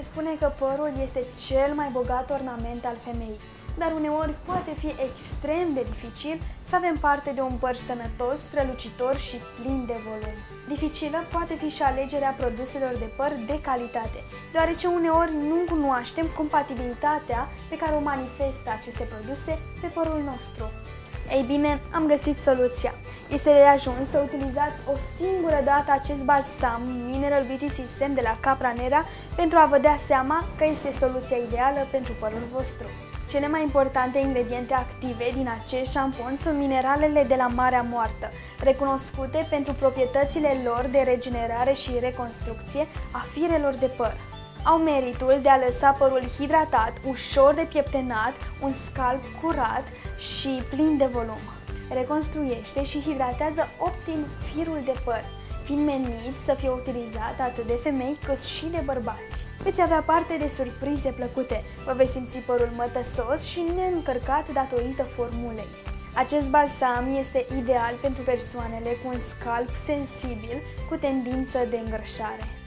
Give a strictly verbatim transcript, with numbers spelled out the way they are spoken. Se spune că părul este cel mai bogat ornament al femeii, dar uneori poate fi extrem de dificil să avem parte de un păr sănătos, strălucitor și plin de volum. Dificilă poate fi și alegerea produselor de păr de calitate, deoarece uneori nu cunoaștem compatibilitatea pe care o manifestă aceste produse pe părul nostru. Ei bine, am găsit soluția. Este de ajuns să utilizați o singură dată acest balsam Mineral Beauty System de la Capra Nera pentru a vă dea seama că este soluția ideală pentru părul vostru. Cele mai importante ingrediente active din acest șampon sunt mineralele de la Marea Moartă, recunoscute pentru proprietățile lor de regenerare și reconstrucție a firelor de păr. Au meritul de a lăsa părul hidratat, ușor de pieptenat, un scalp curat și plin de volum. Reconstruiește și hidratează optim firul de păr, fiind menit să fie utilizat atât de femei cât și de bărbați. Veți avea parte de surprize plăcute, vă veți simți părul mătăsos și neîncărcat datorită formulei. Acest balsam este ideal pentru persoanele cu un scalp sensibil cu tendință de îngrășare.